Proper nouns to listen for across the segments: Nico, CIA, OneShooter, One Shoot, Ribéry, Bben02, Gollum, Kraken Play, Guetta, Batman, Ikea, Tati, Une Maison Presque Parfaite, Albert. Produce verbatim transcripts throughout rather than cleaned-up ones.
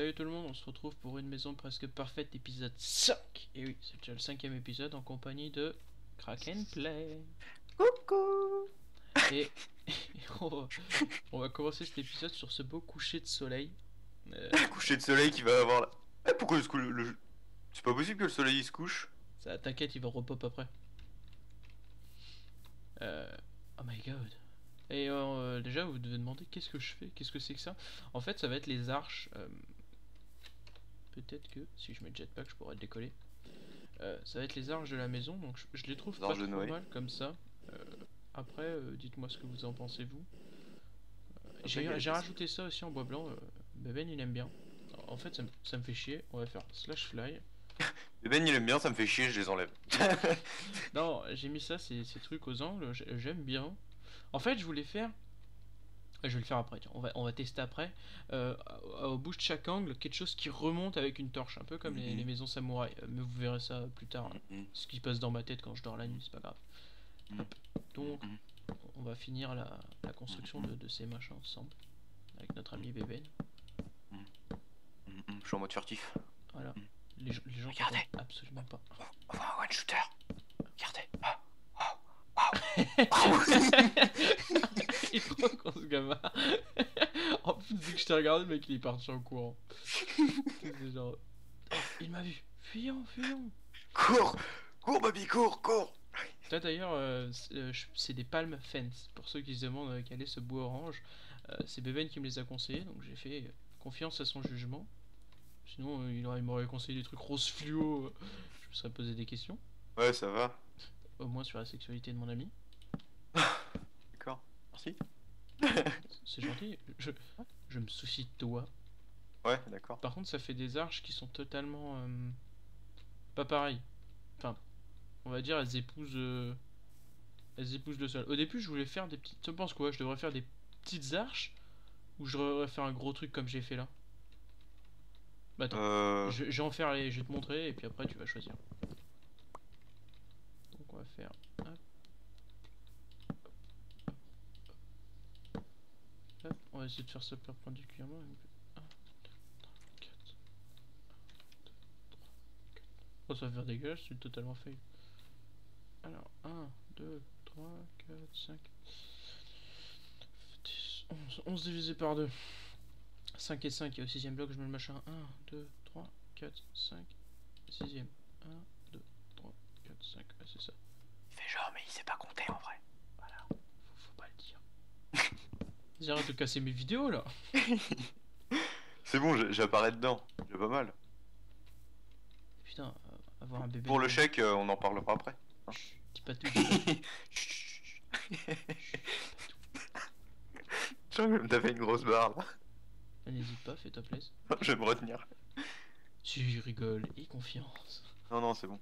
Salut tout le monde, on se retrouve pour Une Maison Presque Parfaite, épisode cinq. Et oui, c'est déjà le cinquième épisode en compagnie de Kraken Play. Coucou. Et, et on, va, on va commencer cet épisode sur ce beau coucher de soleil. Euh... coucher de soleil qui va avoir... Eh, pourquoi le, le, le... C'est pas possible que le soleil il se couche. Ça t'inquiète, il va repop après. Euh... Oh my god. Et euh, déjà vous devez demander qu'est-ce que je fais, qu'est-ce que c'est que ça. En fait ça va être les arches, euh, peut-être que si je mets le jetpack je pourrais décoller. euh, Ça va être les arches de la maison, donc je, je les trouve les pas trop Noé. mal comme ça. euh, Après euh, dites moi ce que vous en pensez vous. euh, J'ai rajouté ça aussi en bois blanc, euh, Bben il aime bien. En fait ça, ça me fait chier, on va faire slash fly. Bben il aime bien, ça me fait chier, je les enlève. Non j'ai mis ça, ces, ces trucs aux angles, j'aime bien. En fait, je voulais faire. Je vais le faire après. Tiens. On va, on va tester après. Euh, au bout de chaque angle, quelque chose qui remonte avec une torche, un peu comme mm-hmm. les, les maisons samouraïs. Mais vous verrez ça plus tard. Hein. Mm-hmm. Ce qui passe dans ma tête quand je dors la nuit, c'est pas grave. Mm-hmm. Donc, on va finir la, la construction de, de ces machins ensemble avec notre ami Bben. Mm-hmm. Je suis en mode furtif. Voilà. Mm-hmm. Les, les gens. Regardez. Absolument pas. On va un one shooter. Regardez. Ah. Il est trop con ce gamin. En plus dès que je t'ai regardé le mec il est parti en courant. C'est genre... oh, il m'a vu. Fuyons, fuyons. Cours, cours baby, cours, cours. Toi d'ailleurs euh, c'est des palmes fence. Pour ceux qui se demandent euh, quel est ce bois orange, euh, c'est Bben qui me les a conseillés. Donc j'ai fait confiance à son jugement. Sinon euh, il m'aurait conseillé des trucs rose fluo. Je me serais posé des questions. Ouais ça va. Au moins sur la sexualité de mon ami. D'accord, merci. C'est gentil, je, je me soucie de toi. Ouais, d'accord. Par contre, ça fait des arches qui sont totalement... Euh, pas pareilles. Enfin, on va dire, elles épousent... Euh, elles épousent le sol. Au début, je voulais faire des petites... Tu penses quoi? Je devrais faire des petites arches? Ou je devrais faire un gros truc comme j'ai fait là? Bah attends, euh... je, je vais en faire les... Je vais te montrer et puis après, tu vas choisir. On va faire hop. Hop. Hop. On va essayer de faire ça perpendiculairement. un, deux, trois, quatre. un, deux, trois, quatre. Oh, ça va faire dégueulasse, c'est totalement fail. Alors un, deux, trois, quatre, cinq, dix, onze, onze divisé par deux. cinq et cinq, et au sixième bloc je mets le machin. un, deux, trois, quatre, cinq, sixième. un, deux, trois, quatre, cinq, ouais, c'est ça. Il fait genre mais il sait pas compter en vrai. Voilà, faut, faut pas le dire. J'arrête de casser mes vidéos là. C'est bon, j'apparais dedans, j'ai pas mal. Putain, euh, avoir un bébé. Pour le chèque, euh, on en parlera après. Hein. Chut, dis pas tout. Chut, je vais me taper une grosse barre là. N'hésite pas, fais-toi plaisir. Je vais me retenir. Si, je rigole, et confiance. Non, non, c'est bon.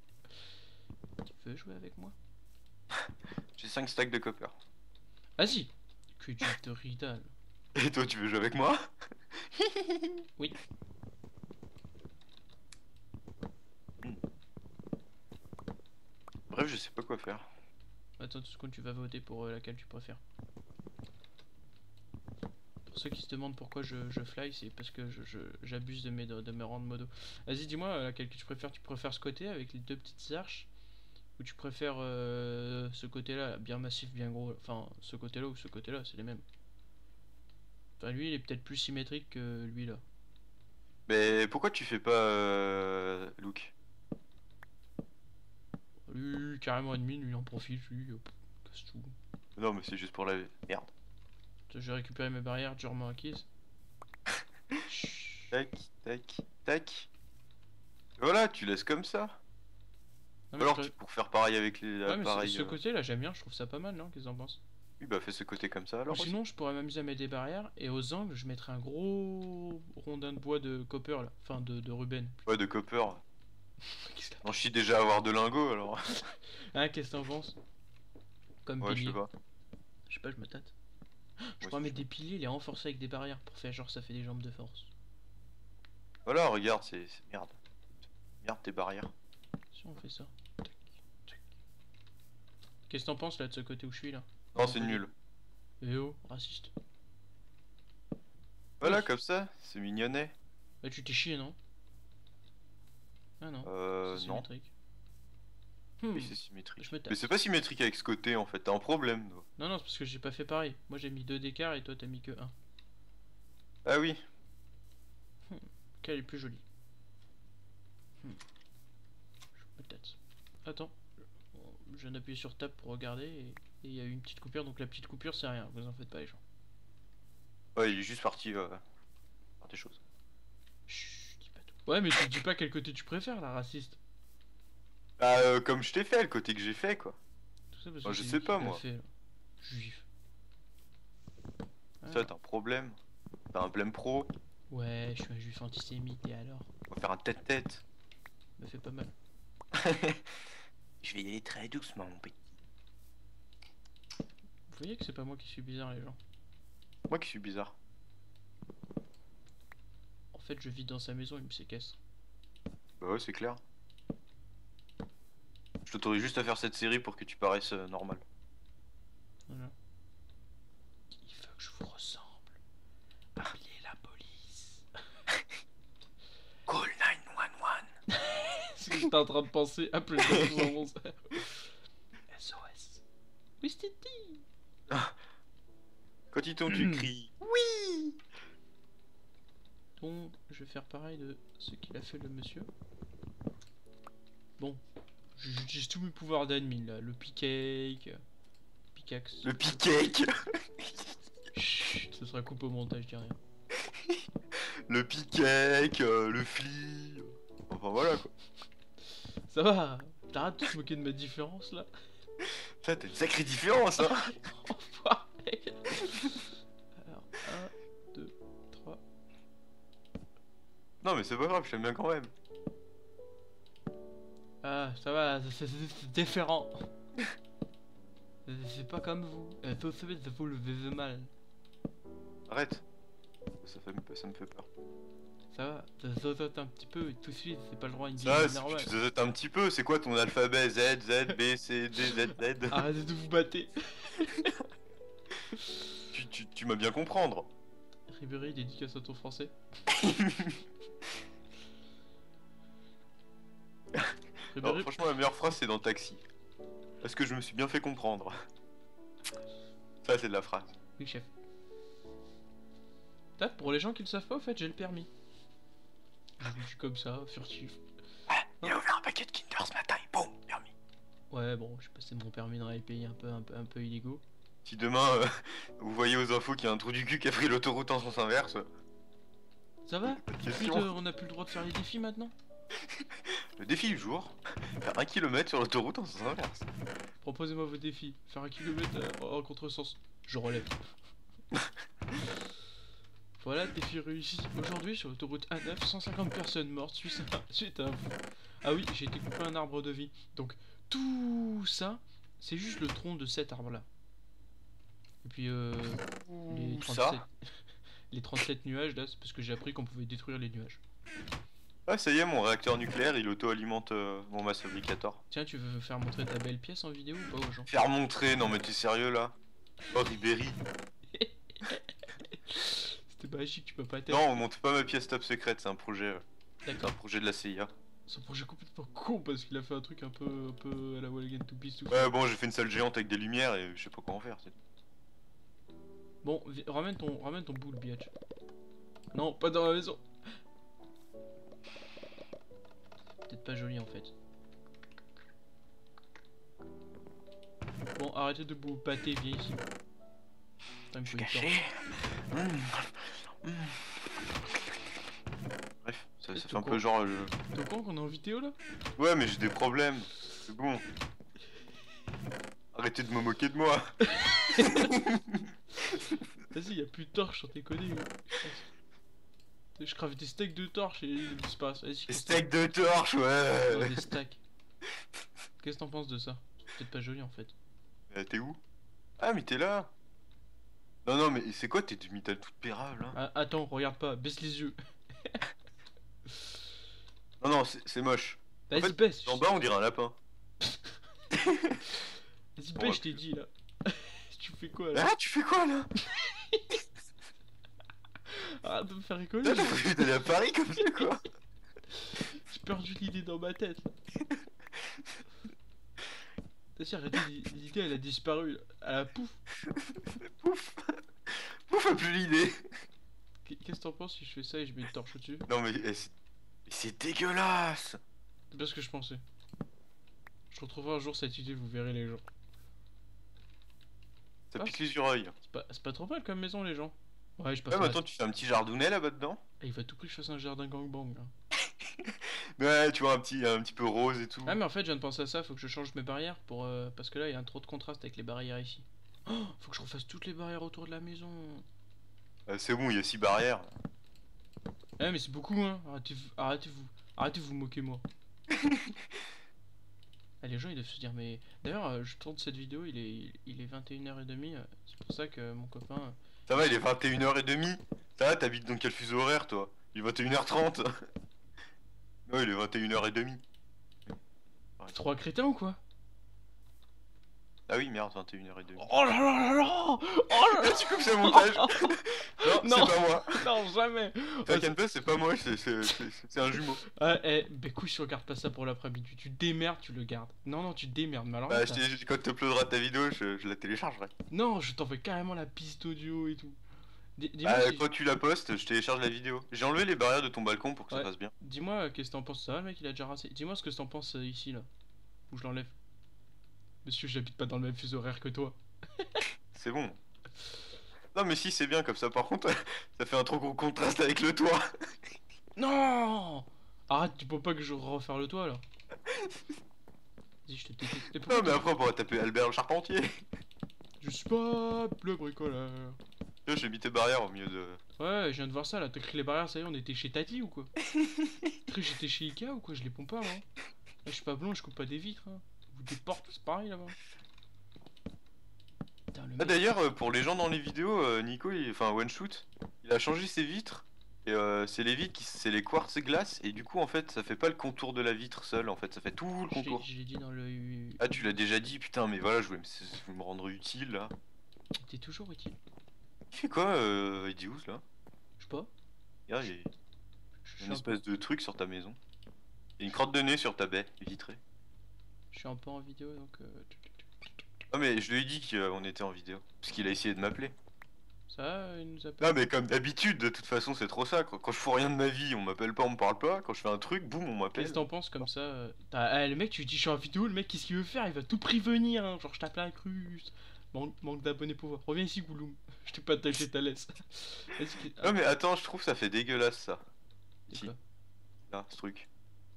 Tu veux jouer avec moi? J'ai cinq stacks de copper. Vas-y. Que tu te ridales. Et toi tu veux jouer avec moi? Oui. Mm. Bref je sais pas quoi faire. Attends tout ce compte, tu vas voter pour euh, laquelle tu préfères. Pour ceux qui se demandent pourquoi je, je fly, c'est parce que j'abuse je, je, de, mes, de, de mes rangs de modo. Vas-y dis-moi euh, laquelle tu préfères. Tu préfères ce côté avec les deux petites arches? Ou tu préfères euh, ce côté-là, là, bien massif, bien gros, enfin ce côté-là ou ce côté-là, c'est les mêmes. Enfin lui, il est peut-être plus symétrique que lui-là. Mais pourquoi tu fais pas euh, Luke? Lui, carrément admin, lui, il en profite, lui, hop, casse tout. Non mais c'est juste pour la... merde. J'ai récupéré mes barrières durement acquises. Tac, tac, tac. Voilà, tu laisses comme ça. Non, alors tu, pour faire pareil avec les ouais, appareils, ce, ce côté là j'aime bien, je trouve ça pas mal, non? Qu'est-ce que t'en penses? Oui bah fais ce côté comme ça alors. Sinon aussi. Je pourrais m'amuser à mettre des barrières et aux angles je mettrais un gros rondin de bois de copper là, enfin de, de Ruben. Ouais de copper. On chie déjà à avoir de lingots alors. Hein qu'est-ce que t'en penses? Comme ouais, pilier. Je sais pas. Je sais pas, je me tâte. Je ouais, pourrais mettre des piliers, les renforcer avec des barrières pour faire genre ça fait des jambes de force. Voilà regarde c'est merde. Merde tes barrières. Si on fait ça. Qu'est-ce que t'en penses là de ce côté où je suis là? Non c'est nul. Eh oh, raciste. Voilà oui. Comme ça, c'est mignonnet. Bah tu t'es chié, non? Ah non, euh, c'est symétrique. Non. Hmm. Mais c'est symétrique. Mais c'est pas symétrique avec ce côté en fait, t'as un problème. Toi. Non, non, c'est parce que j'ai pas fait pareil. Moi j'ai mis deux d'écart et toi t'as mis que un. Ah oui. Hmm. Quelle est plus jolie? Hmm. Peut-être. Attends. Je viens d'appuyer sur Tab pour regarder et il y a eu une petite coupure, donc la petite coupure c'est rien, vous en faites pas les gens. Ouais, il est juste parti euh, par des choses. Chut, dis pas tout. Ouais, mais tu dis pas quel côté tu préfères là, raciste. Bah, euh, comme je t'ai fait, le côté que j'ai fait quoi. Tout ça parce bah, que je sais pas moi. Fait, juif. Ça, ah. T'as un problème. T'as un blème pro. Ouais, je suis un juif antisémite et alors. On va faire un tête-tête. Ça fait pas mal. Je vais y aller très doucement, mon petit. Vous voyez que c'est pas moi qui suis bizarre, les gens. Moi qui suis bizarre. En fait, je vis dans sa maison, il me séquestre. Bah ouais, c'est clair. Je t'autorise juste à faire cette série pour que tu paraisses euh, normal. Voilà. Il faut que je vous ressemble. Appelez la police. Call neuf un un. C'est ce que j'étais en train de penser. Appelez neuf un un. S O S. Wistiti. Quand il tombe, tu cries. Oui. Donc, je vais faire pareil de ce qu'il a fait le monsieur. Bon, j'utilise tous mes pouvoirs d'admin là. Le pick-cake. Pickaxe. Le pick-cake. Chut, ce sera coupé au montage, je dis rien. Le pick-cake, euh, le fli. Enfin voilà quoi. Ça va. T'arrêtes de te moquer de ma différence là. Ça, t'as une sacrée différence hein. Alors, un, deux, trois. Non mais c'est pas grave, je l'aime bien quand même. Ah, ça va, c'est différent. C'est pas comme vous. Vous savez, ça vous levez mal. Arrête. Ça, fait, ça me fait peur. Ça va, ça zozote un petit peu, tout de suite, c'est pas le droit à une vie normale. Tu zozotes un petit peu, c'est quoi ton alphabet? Z, Z, B, C, D, Z, Z. Arrêtez de vous battre. Tu, tu, tu m'as bien comprendre. Ribéry dédicace à ton français. Non, franchement la meilleure phrase c'est dans Taxi. Parce que je me suis bien fait comprendre. Ça c'est de la phrase. Oui chef. Là, pour les gens qui ne savent pas au fait j'ai le permis. Je suis comme ça, furtif. Ah, il a ouvert un paquet de Kinder ce matin et boum, permis. Ouais bon, j'ai passé mon permis dans les pays un peu, un peu, un peu illégaux. Si demain euh, vous voyez aux infos qu'il y a un trou du cul qui a pris l'autoroute en sens inverse. Ça va? Ensuite, euh, on a plus le droit de faire les défis maintenant. Le défi du jour, faire un kilomètre sur l'autoroute en sens inverse. Proposez-moi vos défis, faire un kilomètre en contresens. Je relève. Voilà, défi réussi. Aujourd'hui sur l'autoroute A neuf, cent cinquante personnes mortes suite à, suite à un fou. Ah oui, j'ai été coupé un arbre de vie. Donc tout ça, c'est juste le tronc de cet arbre là. Et puis euh, les, trente-sept... les trente-sept nuages là, c'est parce que j'ai appris qu'on pouvait détruire les nuages. Ah ça y est, mon réacteur nucléaire il auto-alimente euh, mon masse fabricator. Tiens, tu veux faire montrer ta belle pièce en vidéo ou pas aux gens? Faire montrer? Non mais t'es sérieux là? Oh Ribéry. C'était magique, tu peux pas t'aider. Non, on monte pas ma pièce top secrète, c'est un projet. D'accord. Un projet de la C I A. C'est un projet complètement con parce qu'il a fait un truc un peu, un peu à la Wall Again to Peace tout ça. Ouais bon, j'ai fait une salle géante avec des lumières et je sais pas comment faire. Bon, ramène ton, ramène ton boule, biatch. Non, pas dans la maison. Peut-être pas joli en fait. Bon, arrêtez de vous pâter, viens ici. Attends, je suis caché. Mmh. Mmh. Bref, ça, ça fait un peu genre... Euh, je... T'es au courant qu'on est en vidéo là? Ouais, mais j'ai des problèmes. C'est bon. Arrêtez de me moquer de moi. Vas-y, y'a plus de torches sur tes conneries. Je crave des stacks de torches et il disparaissent. Des stacks de torches, ouais. Non, des stacks. Qu'est-ce que t'en penses de ça? C'est peut-être pas joli en fait. Euh, t'es où? Ah, mais t'es là. Non, non, mais c'est quoi tes demi-tales toutes pérables hein? Ah, attends, regarde pas, baisse les yeux. Non, non, c'est moche. Vas-y, en fait, baisse. En bas, on dirait un lapin. Vas-y, baisse, je t'ai dit là. Tu fais quoi là? Ah, tu fais quoi là? Ah, de me faire rigoler. J'ai envie d'aller à Paris comme ça, quoi. J'ai perdu l'idée dans ma tête. C'est-à-dire, l'idée, elle a disparu. Elle a pouf. Pouf. Pouf, a plus l'idée. Qu'est-ce que t'en penses si je fais ça et je mets une torche au-dessus? Non, mais c'est dégueulasse. C'est bien ce que je pensais. Je retrouverai un jour cette idée, vous verrez les gens. Ça ah, pique les oreilles. C'est pas, pas trop mal comme maison, les gens. Ouais, je passe. Ouais, mais attends, la... tu fais un petit jardounet là-bas dedans. Et il va tout prix que je fasse un jardin gangbang. Hein. Ouais, tu vois, un petit, un petit peu rose et tout. Ah, mais en fait, je viens de penser à ça, faut que je change mes barrières pour. Euh, parce que là, il y a un trop de contraste avec les barrières ici. Oh, faut que je refasse toutes les barrières autour de la maison. Euh, c'est bon, il y a six barrières. Ouais, mais c'est beaucoup, hein. Arrêtez-vous. Arrêtez-vous arrêtez vous moquez moi. Ah, les gens ils doivent se dire mais... D'ailleurs je tourne cette vidéo, il est, il est vingt et une heures trente, c'est pour ça que mon copain... Ça va, il est vingt et une heures trente. Ça va, t'habites dans quel fuseau horaire toi? Il est vingt et une heures trente. Non, il est vingt et une heures trente. Trois crétins ou quoi? Ah oui, merde, vingt et une heures trente. Oh là là là là. Oh là. Tu coupes ce montage. Non, non c'est pas moi. Non, jamais. Kraken Play, c'est pas moi, c'est un jumeau. Euh, eh, bah couille, je regarde pas ça pour l'après-midi. Tu démerdes, tu le gardes. Non, non, tu démerdes, mais alors... Bah, je dit, quand tu uploaderas ta vidéo, je, je la téléchargerai. Non, je t'envoie carrément la piste audio et tout. D bah, si quand je... tu la postes, je télécharge la vidéo. J'ai enlevé les barrières de ton balcon pour que ouais. Ça passe bien. Dis-moi, qu'est-ce que t'en penses, ça va, le mec, il a déjà rassé. Dis-moi ce que t'en penses euh, ici, là. Où je l'enlève. Monsieur, j'habite pas dans le même fuseau horaire que toi. C'est bon. Non mais si, c'est bien comme ça. Par contre, ça fait un trop gros contraste avec le toit. Non. Arrête, tu peux pas que je refaire le toit là. Vas-y, je te déteste. Non mais après on pourra taper Albert le charpentier. Je suis pas le bricoleur. J'ai mis tes barrières au milieu de... Ouais, je viens de voir ça là, t'as créé les barrières, ça y est, on était chez Tati ou quoi? J'étais chez Ikea ou quoi? Je les pompe pas moi. Je suis pas blond, je coupe pas des vitres. Hein. Des portes, c'est pareil là-bas. Ah, d'ailleurs, euh, pour les gens dans les vidéos, euh, Nico, il... enfin One Shoot, il a changé ses vitres. Et euh, c'est les vitres, qui... c'est les quartz glace. Et du coup, en fait, ça fait pas le contour de la vitre seule. En fait, ça fait tout le contour. Je l'ai dit dans le. Ah, tu l'as déjà dit, putain, mais voilà, je voulais me, me rendre utile là. T'es toujours utile. Il fait quoi, euh, Idious là? Je sais pas. Regarde, j'ai une espèce de truc sur ta maison. Et une crotte de nez sur ta baie vitrée. Je suis un peu en vidéo donc. Euh... Non, mais je lui ai dit qu'on était en vidéo. Parce qu'il a essayé de m'appeler. Ça, il nous appelle. Non, mais comme d'habitude, de toute façon, c'est trop ça. Quoi. Quand je fous rien de ma vie, on m'appelle pas, on me parle pas. Quand je fais un truc, boum, on m'appelle. Qu'est-ce que t'en penses comme ça? Ah, le mec, tu lui dis je suis en vidéo, le mec, qu'est-ce qu'il veut faire? Il va tout prix venir. Hein. Genre, je tape la cruse. Man manque d'abonnés pour voir. Reviens ici, Gollum. Je t'ai pas attaché ta laisse. Ah. Non, mais attends, je trouve ça fait dégueulasse ça. Si. Quoi là, ce truc.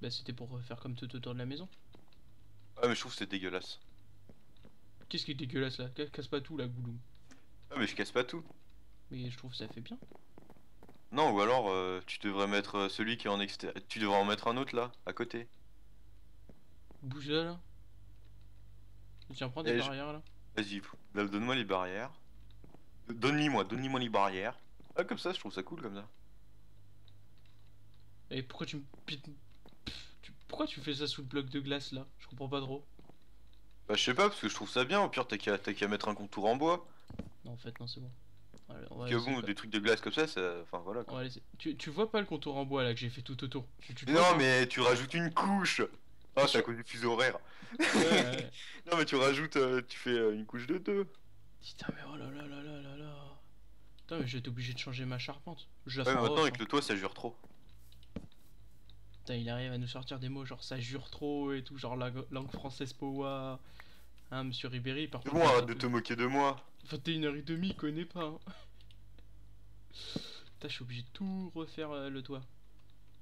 Bah, c'était pour faire comme tout autour de la maison. Ah mais je trouve que c'est dégueulasse. Qu'est-ce qui est dégueulasse là? Casse pas tout là, Gollum. Ah mais je casse pas tout. Mais je trouve que ça fait bien. Non ou alors euh, tu devrais mettre celui qui est en extérieur. Tu devrais en mettre un autre là, à côté. Bouge là là. Tiens, prends des Et barrières je... là. Vas-y, donne-moi les barrières. Donne-moi, moi, donne-moi les barrières. Ah comme ça, je trouve ça cool comme ça. Et pourquoi tu me... Pourquoi tu fais ça sous le bloc de glace là? Je comprends pas trop. Bah je sais pas parce que je trouve ça bien, au pire t'as qu'à qu'à mettre un contour en bois. Non en fait non c'est bon. Allez, on va parce que bon, des trucs de glace comme ça, ça... enfin voilà quoi. On va tu, tu vois pas le contour en bois là que j'ai fait tout autour? Tu, tu Non mais tu rajoutes une couche. Ah c'est à cause du fuseau horaire. Ouais, ouais. Non mais tu rajoutes, euh, tu fais euh, une couche de deux. Putain mais oh là là là là là là. Putain mais j'étais obligé de changer ma charpente. Je la ouais, mais maintenant roche, avec hein. Le toit ça jure trop. Putain, il arrive à nous sortir des mots genre ça jure trop et tout, genre la langue française powa. Hein, monsieur Ribéry, par contre. Bon, arrête de te moquer de moi. vingt et une heures trente, il connaît pas. Hein. Putain, je suis obligé de tout refaire euh, le toit.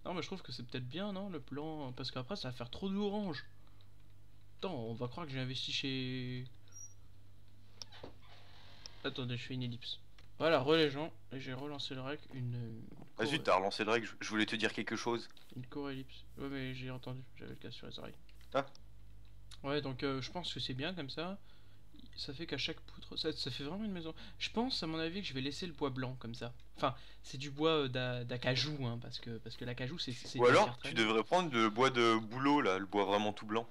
Non, mais je trouve que c'est peut-être bien, non, le plan. Parce qu'après, ça va faire trop d'orange. Attends, on va croire que j'ai investi chez. Attendez, je fais une ellipse. Voilà, re les gens, et j'ai relancé le rec, une... une ah zut, t'as relancé le rec, je voulais te dire quelque chose. Une core-ellipse. Ouais, mais j'ai entendu, j'avais le cas sur les oreilles. Ah. Ouais, donc euh, je pense que c'est bien comme ça. Ça fait qu'à chaque poutre, ça, ça fait vraiment une maison. Je pense, à mon avis, que je vais laisser le bois blanc comme ça. Enfin, c'est du bois euh, d'acajou, hein, parce que, parce que l'acajou, c'est... Ou alors, tu devrais prendre le bois de boulot, là, le bois vraiment tout blanc.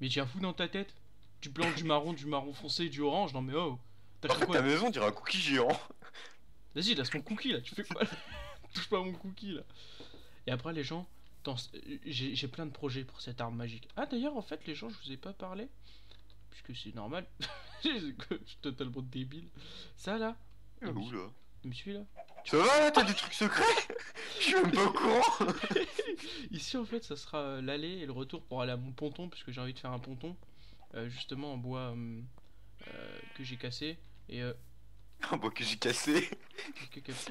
Mais tiens fou dans ta tête. Du blanc, du marron, du marron foncé, du orange, non mais oh. En fait, ta maison dirait un cookie géant. Vas-y, laisse mon cookie là, tu fais quoi là? Touche pas à mon cookie là. Et après les gens, j'ai plein de projets pour cette arme magique. Ah d'ailleurs en fait les gens je vous ai pas parlé, puisque c'est normal, je suis totalement débile. Ça là, il est où là? Il me suit là. Ça va, t'as des trucs secrets? Je suis même pas au courant. Ici en fait ça sera l'aller et le retour pour aller à mon ponton, puisque j'ai envie de faire un ponton, euh, justement en bois euh, euh, que j'ai cassé. Et euh... En bois que j'ai cassé.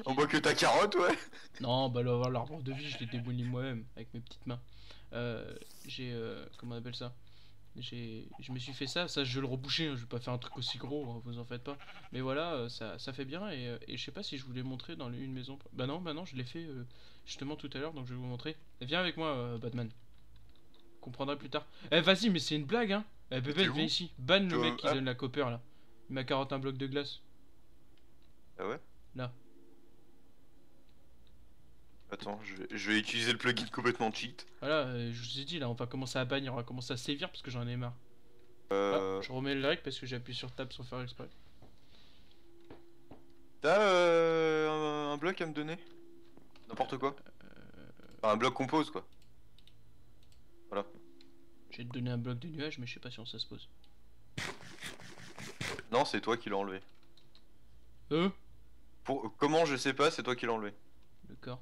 En bois que ta carotte, ouais. Non, bah l'arbre de vie, je l'ai démoli moi-même avec mes petites mains. Euh, j'ai. Euh, comment on appelle ça? J'ai. Je me suis fait ça, ça je vais le reboucher, hein. Je vais pas faire un truc aussi gros, hein, vous en faites pas. Mais voilà, ça, ça fait bien et, et je sais pas si je vous l'ai montré dans une maison. Bah non, bah non, je l'ai fait euh, justement tout à l'heure, donc je vais vous montrer. Viens avec moi, euh, Batman. Comprendra plus tard. Eh, vas-y, mais c'est une blague, hein. Eh, bébé, viens ici. Ban le mec qui donne la copper là. Il m'a quarante un bloc de glace. Ah ouais? Là. Attends, je vais, je vais utiliser le plugin complètement cheat. Voilà, euh, je vous ai dit là, on va commencer à bannir, on va commencer à sévir parce que j'en ai marre. Euh... Ah, je remets le rec parce que j'appuie sur tab sans faire exprès. T'as euh, un, un bloc à me donner? N'importe quoi? euh... enfin, un bloc qu'on pose quoi. Voilà. Je vais te donner un bloc de nuage mais je sais pas si on ça se pose. Non, c'est toi qui l'as enlevé. Euh Pour, comment je sais pas, c'est toi qui l'as enlevé. D'accord.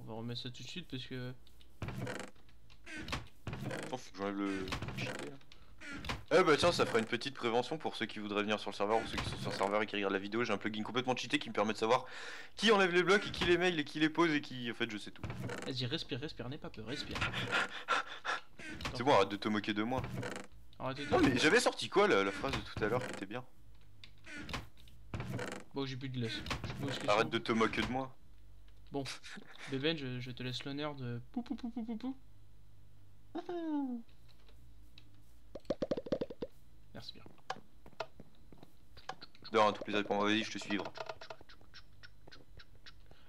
On va remettre ça tout de suite parce que... Attends, faut que j'enlève le... Eh bah tiens, ça fera une petite prévention pour ceux qui voudraient venir sur le serveur ou ceux qui sont sur le serveur et qui regardent la vidéo. J'ai un plugin complètement cheaté qui me permet de savoir qui enlève les blocs et qui les mail et qui les pose et qui... En fait, je sais tout. Vas-y, respire, respire, n'aie pas peur, respire. C'est bon, arrête de te moquer de moi. Arrête de te... Non mais j'avais sorti quoi la, la phrase de tout à l'heure qui était bien? Bon, j'ai plus de glace. Arrête de te moquer de moi. Bon, Bben, je, je te laisse l'honneur de... Pou pou pou pou pou pou. Merci bien. De rien, tout plaisir pour moi. Vas-y, je te suivre.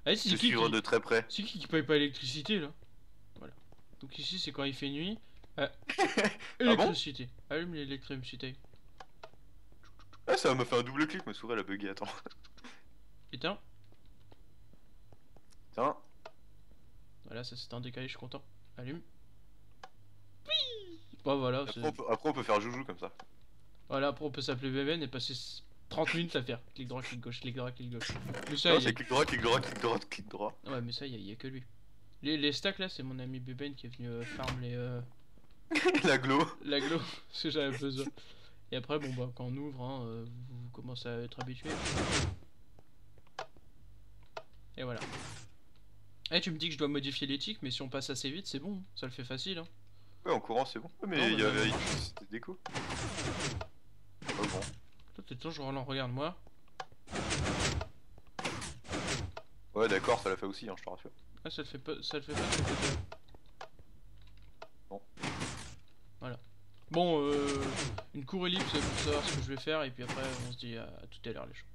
Allez, c'est qui suivre qui... de très près. C'est qui qui paye pas l'électricité là? Voilà. Donc ici, c'est quand il fait nuit. Euh... Électricité. Ah bon? Allume l'électricité. Ah, ça m'a fait un double clic, ma souris elle a bugué, attends. Putain. Putain. Voilà, ça c'était un décalé, je suis content. Allume. Oui. Bah voilà. Après on, peut, après on peut faire joujou comme ça. Voilà, après on peut s'appeler Bben et passer trente minutes à faire. Clic droit, clic gauche, clic droit, clic gauche. Mais ça, non, c'est clic droit, clic droit, clic droit, clic droit. Ouais, mais ça, il y, y a que lui. Les, les stacks là, c'est mon ami Bben qui est venu euh, farm les... Euh... La glow. La glow, parce que j'avais besoin. Et après, bon bah quand on ouvre, hein, euh, vous, vous commencez à être habitué. Et voilà. Eh, tu me dis que je dois modifier l'éthique, mais si on passe assez vite, c'est bon, ça le fait facile. Hein. Ouais, en courant, c'est bon. Mais non, il y avait c'était déco. Pas bon. Toi, t'es toujours en regarde-moi. Ouais, d'accord, ça l'a fait aussi, hein, je te rassure. Ah, ça le fait pas, ça le fait pas, ça le fait pas. Bon. Voilà. Bon, euh, une courte ellipse pour savoir ce que je vais faire, et puis après on se dit à, à tout à l'heure les gens.